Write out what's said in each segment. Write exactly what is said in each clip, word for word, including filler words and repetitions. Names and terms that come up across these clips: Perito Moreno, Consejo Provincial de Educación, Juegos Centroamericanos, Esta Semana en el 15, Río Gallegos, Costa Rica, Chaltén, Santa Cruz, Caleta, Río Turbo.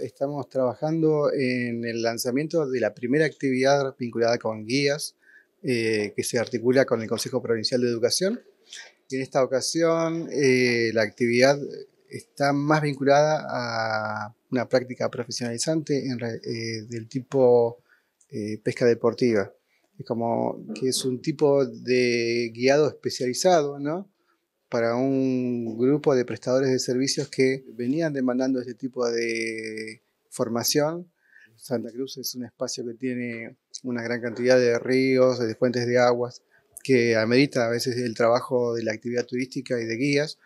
estamos trabajando en el lanzamiento de la primera actividad vinculada con guías eh, que se articula con el Consejo Provincial de Educación. En esta ocasión eh, la actividad está más vinculada a una práctica profesionalizante en, eh, del tipo eh, pesca deportiva. Es como que es un tipo de guiado especializado, ¿no?, para un grupo de prestadores de servicios que venían demandando este tipo de formación. Santa Cruz es un espacio que tiene una gran cantidad de ríos, de fuentes de aguas, que amerita a veces el trabajo de la actividad turística y de guías.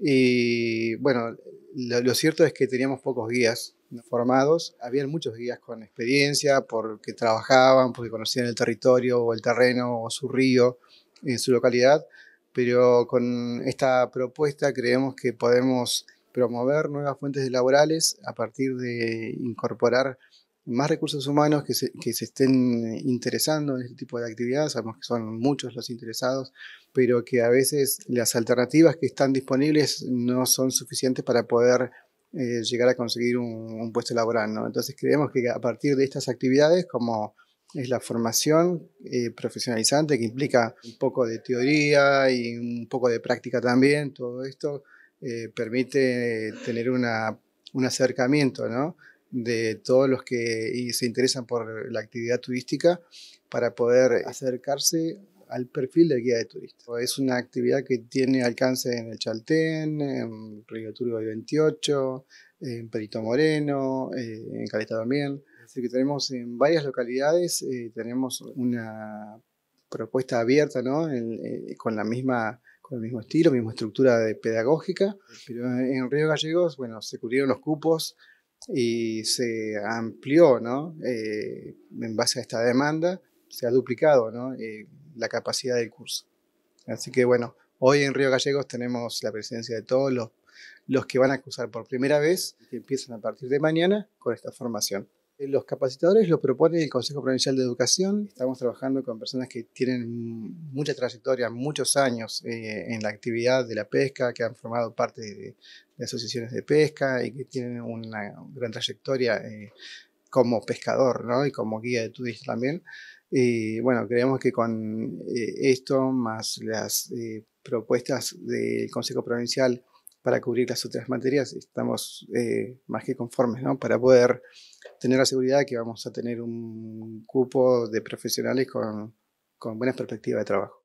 Y bueno, lo, lo cierto es que teníamos pocos guías formados. Habían muchos guías con experiencia, porque trabajaban, porque conocían el territorio o el terreno o su río en su localidad. Pero con esta propuesta creemos que podemos promover nuevas fuentes laborales a partir de incorporar más recursos humanos que se, que se estén interesando en este tipo de actividades. Sabemos que son muchos los interesados, pero que a veces las alternativas que están disponibles no son suficientes para poder eh, llegar a conseguir un, un puesto laboral, ¿no? Entonces creemos que a partir de estas actividades, como es la formación eh, profesionalizante, que implica un poco de teoría y un poco de práctica también, todo esto eh, permite tener una, un acercamiento, ¿no?, de todos los que se interesan por la actividad turística para poder acercarse al perfil del guía de turista. Es una actividad que tiene alcance en el Chaltén, en Río Turbo veintiocho, en Perito Moreno, eh, en Caleta también. Así que tenemos en varias localidades, eh, tenemos una propuesta abierta, ¿no?, en, eh, con, la misma, con el mismo estilo, misma estructura de pedagógica. Pero en Río Gallegos, bueno, se cubrieron los cupos y se amplió, ¿no?, eh, en base a esta demanda, se ha duplicado, ¿no?, eh, la capacidad del curso. Así que bueno, hoy en Río Gallegos tenemos la presencia de todos los, los que van a cursar por primera vez, que empiezan a partir de mañana con esta formación. Los capacitadores los propone el Consejo Provincial de Educación. Estamos trabajando con personas que tienen mucha trayectoria, muchos años eh, en la actividad de la pesca, que han formado parte de, de asociaciones de pesca y que tienen una gran trayectoria eh, como pescador, ¿no?, y como guía de turismo también. Y bueno, creemos que con eh, esto, más las eh, propuestas del Consejo Provincial para cubrir las otras materias, estamos eh, más que conformes, ¿no?, para poder tener la seguridad de que vamos a tener un cupo de profesionales con, con buenas perspectivas de trabajo.